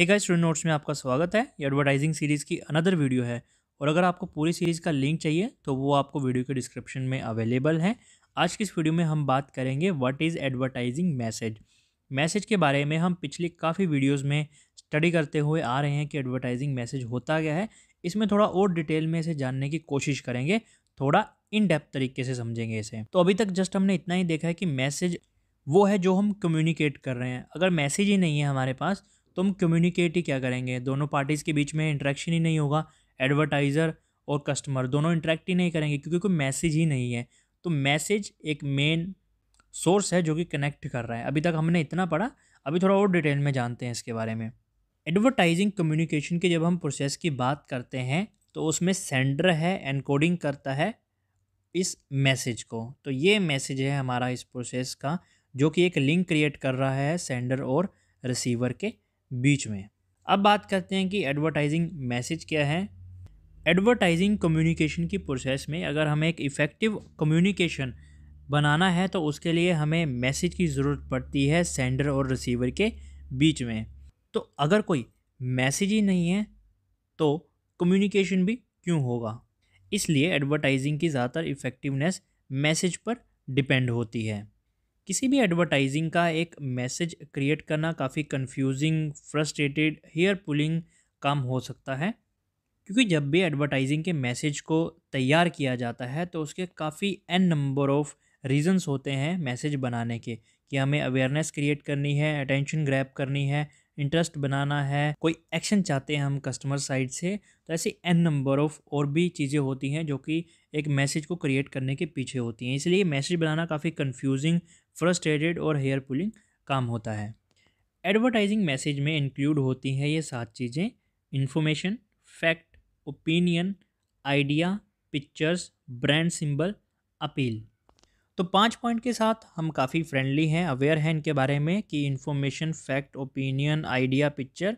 Hey guys, student notes में आपका स्वागत है। ये एडवर्टाइजिंग सीरीज़ की अनदर वीडियो है और अगर आपको पूरी सीरीज़ का लिंक चाहिए तो वो आपको वीडियो के डिस्क्रिप्शन में अवेलेबल है। आज की इस वीडियो में हम बात करेंगे व्हाट इज़ एडवर्टाइजिंग मैसेज के बारे में। हम पिछले काफ़ी वीडियोज़ में स्टडी करते हुए आ रहे हैं कि एडवर्टाइजिंग मैसेज होता क्या है। इसमें थोड़ा और डिटेल में इसे जानने की कोशिश करेंगे, थोड़ा इन डेप्थ तरीके से समझेंगे इसे। तो अभी तक जस्ट हमने इतना ही देखा है कि मैसेज वो है जो हम कम्युनिकेट कर रहे हैं। अगर मैसेज ही नहीं है हमारे पास तो हम कम्युनिकेट ही क्या करेंगे, दोनों पार्टीज़ के बीच में इंटरेक्शन ही नहीं होगा। एडवर्टाइज़र और कस्टमर दोनों इंटरेक्ट ही नहीं करेंगे क्योंकि कोई मैसेज ही नहीं है। तो मैसेज एक मेन सोर्स है जो कि कनेक्ट कर रहा है। अभी तक हमने इतना पढ़ा, अभी थोड़ा और डिटेल में जानते हैं इसके बारे में। एडवर्टाइजिंग कम्युनिकेशन के जब हम प्रोसेस की बात करते हैं तो उसमें सेंडर है, एनकोडिंग करता है इस मैसेज को। तो ये मैसेज है हमारा इस प्रोसेस का, जो कि एक लिंक क्रिएट कर रहा है सेंडर और रिसीवर के बीच में। अब बात करते हैं कि एडवर्टाइजिंग मैसेज क्या है। एडवर्टाइजिंग कम्युनिकेशन की प्रोसेस में अगर हमें एक इफ़ेक्टिव कम्युनिकेशन बनाना है तो उसके लिए हमें मैसेज की ज़रूरत पड़ती है सेंडर और रिसीवर के बीच में। तो अगर कोई मैसेज ही नहीं है तो कम्युनिकेशन भी क्यों होगा। इसलिए एडवर्टाइजिंग की ज़्यादातर इफ़ेक्टिवनेस मैसेज पर डिपेंड होती है। किसी भी एडवर्टाइजिंग का एक मैसेज क्रिएट करना काफ़ी कंफ्यूजिंग, फ्रस्ट्रेटेड, हेयर पुलिंग काम हो सकता है, क्योंकि जब भी एडवर्टाइजिंग के मैसेज को तैयार किया जाता है तो उसके काफ़ी एन नंबर ऑफ़ रीजंस होते हैं मैसेज बनाने के, कि हमें अवेयरनेस क्रिएट करनी है, अटेंशन ग्रैब करनी है, इंटरेस्ट बनाना है, कोई एक्शन चाहते हैं हम कस्टमर साइड से। तो ऐसे एन नंबर ऑफ़ और भी चीज़ें होती हैं जो कि एक मैसेज को क्रिएट करने के पीछे होती हैं। इसलिए मैसेज बनाना काफ़ी कंफ्यूजिंग, फ्रस्ट्रेटेड और हेयर पुलिंग काम होता है। एडवर्टाइजिंग मैसेज में इंक्लूड होती हैं ये 7 चीज़ें: information, fact, opinion, idea, pictures, brand symbol, appeal. तो 5 पॉइंट के साथ हम काफ़ी फ्रेंडली हैं, अवेयर हैं इनके बारे में कि information, fact, opinion, idea, picture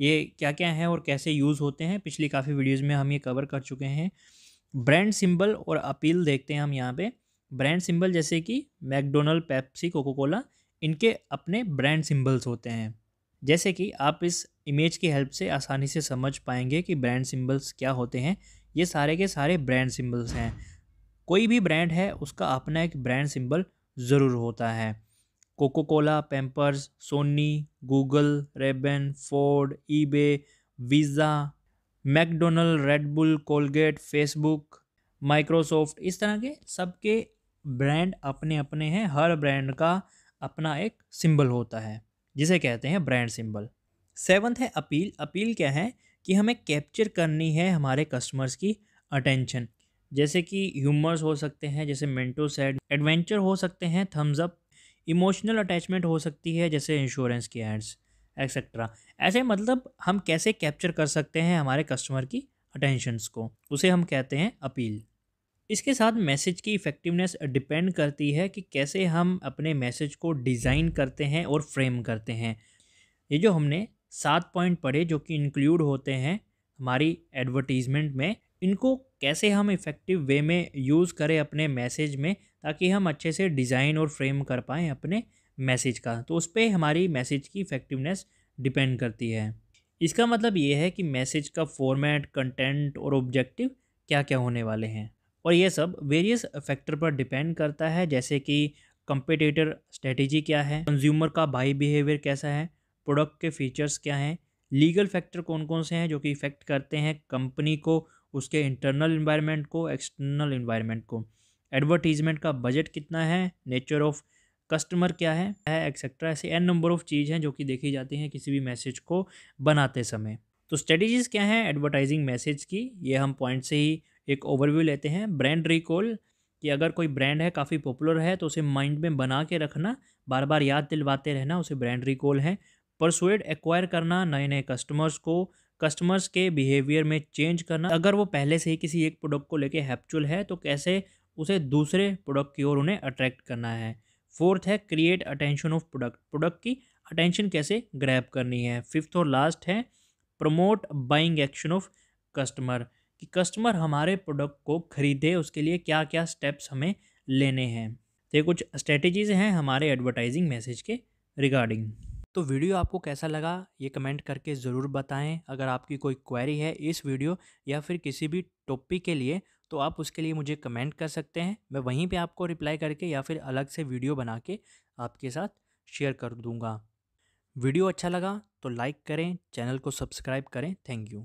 ये क्या क्या हैं और कैसे यूज़ होते हैं। पिछली काफ़ी वीडियोज़ में हम ये कवर कर चुके हैं। ब्रांड सिंबल और अपील देखते हैं हम यहाँ पे। ब्रांड सिंबल जैसे कि मैकडोनल्ड, पेप्सी, कोका-कोला, इनके अपने ब्रांड सिंबल्स होते हैं। जैसे कि आप इस इमेज की हेल्प से आसानी से समझ पाएंगे कि ब्रांड सिंबल्स क्या होते हैं। ये सारे के सारे ब्रांड सिंबल्स हैं। कोई भी ब्रांड है उसका अपना एक ब्रांड सिंबल ज़रूर होता है। Coca Cola, Pampers, Sony, Google, Ray-Ban, Ford, eBay, Visa, McDonald, Red Bull, Colgate, Facebook, Microsoft, इस तरह के सबके ब्रांड अपने अपने हैं। हर ब्रांड का अपना एक सिंबल होता है जिसे कहते हैं ब्रांड सिंबल। 7th है अपील। अपील क्या है कि हमें कैप्चर करनी है हमारे कस्टमर्स की अटेंशन, जैसे कि ह्यूमर्स हो सकते हैं, जैसे मेंटोस एड, एडवेंचर हो सकते हैं, थम्स अप, इमोशनल अटैचमेंट हो सकती है जैसे इंश्योरेंस की एड्स, एक्सेट्रा। ऐसे मतलब हम कैसे कैप्चर कर सकते हैं हमारे कस्टमर की अटेंशंस को, उसे हम कहते हैं अपील। इसके साथ मैसेज की इफ़ेक्टिवनेस डिपेंड करती है कि कैसे हम अपने मैसेज को डिज़ाइन करते हैं और फ्रेम करते हैं। ये जो हमने 7 पॉइंट पढ़े जो कि इंक्लूड होते हैं हमारी एडवर्टीज़मेंट में, इनको कैसे हम इफ़ेक्टिव वे में यूज़ करें अपने मैसेज में ताकि हम अच्छे से डिज़ाइन और फ्रेम कर पाएँ अपने मैसेज का। तो उस पर हमारी मैसेज की इफ़ेक्टिवनेस डिपेंड करती है। इसका मतलब ये है कि मैसेज का फॉर्मेट, कंटेंट और ऑब्जेक्टिव क्या क्या होने वाले हैं, और ये सब वेरियस फैक्टर पर डिपेंड करता है, जैसे कि कंपटीटर स्ट्रेटजी क्या है, कंज्यूमर का बाई बिहेवियर कैसा है, प्रोडक्ट के फीचर्स क्या हैं, लीगल फैक्टर कौन कौन से हैं जो कि इफ़ेक्ट करते हैं कंपनी को, उसके इंटरनल एनवायरनमेंट को, एक्सटर्नल एनवायरनमेंट को, एडवर्टीजमेंट का बजट कितना है, नेचर ऑफ कस्टमर क्या है, एक्सेट्रा। ऐसे एन नंबर ऑफ़ चीज़ हैं जो कि देखी जाती हैं किसी भी मैसेज को बनाते समय। तो स्ट्रेटजीज़ क्या हैं एडवर्टाइजिंग मैसेज की, ये हम पॉइंट से ही एक ओवरव्यू लेते हैं। ब्रांड रिकॉल, कि अगर कोई ब्रांड है काफ़ी पॉपुलर है तो उसे माइंड में बना के रखना, बार बार याद दिलवाते रहना, उसे ब्रांड रिकॉल है। परसुएड, एक्वायर करना नए नए कस्टमर्स को, कस्टमर्स के बिहेवियर में चेंज करना। अगर वो पहले से ही किसी एक प्रोडक्ट को लेके हैप्चुअल है तो कैसे उसे दूसरे प्रोडक्ट की ओर उन्हें अट्रैक्ट करना है। 4th है create attention of product, product की अटेंशन कैसे ग्रैब करनी है। 5th और लास्ट है promote buying action of customer, कि कस्टमर हमारे प्रोडक्ट को खरीदे उसके लिए क्या क्या स्टेप्स हमें लेने हैं। तो ये कुछ स्ट्रेटजीज़ हैं हमारे एडवर्टाइजिंग मैसेज के रिगार्डिंग। तो वीडियो आपको कैसा लगा ये कमेंट करके ज़रूर बताएं। अगर आपकी कोई क्वेरी है इस वीडियो या फिर किसी भी टॉपिक के लिए तो आप उसके लिए मुझे कमेंट कर सकते हैं, मैं वहीं पे आपको रिप्लाई करके या फिर अलग से वीडियो बना के आपके साथ शेयर कर दूंगा। वीडियो अच्छा लगा तो लाइक करें, चैनल को सब्सक्राइब करें। Thank you.